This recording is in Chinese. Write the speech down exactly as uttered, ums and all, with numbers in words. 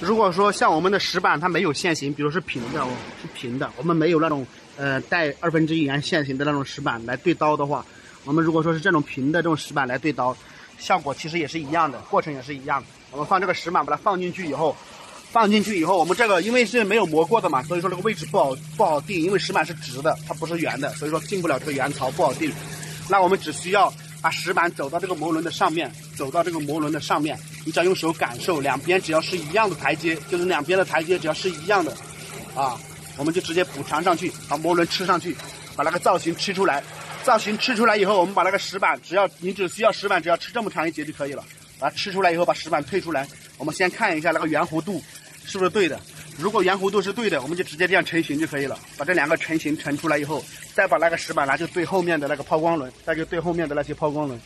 如果说像我们的石板它没有线型，比如是平的，哦，是平的，我们没有那种呃带二分之一圆线型的那种石板来对刀的话，我们如果说是这种平的这种石板来对刀，效果其实也是一样的，过程也是一样的。我们放这个石板把它放进去以后，放进去以后，我们这个因为是没有磨过的嘛，所以说这个位置不好不好定，因为石板是直的，它不是圆的，所以说进不了这个圆槽，不好定。那我们只需要把石板走到这个磨轮的上面，走到这个磨轮的上面，你只要用手感受，两边只要是一样的台阶，就是两边的台阶只要是一样的，啊，我们就直接补偿上去，把磨轮吃上去，把那个造型吃出来。造型吃出来以后，我们把那个石板，只要你只需要石板只要吃这么长一节就可以了。把它吃出来以后，把石板退出来，我们先看一下那个圆弧度是不是对的。如果圆弧度是对的，我们就直接这样成型就可以了。把这两个成型成出来以后，再把那个石板拿去对后面的那个抛光轮，再去对后面的那些抛光轮。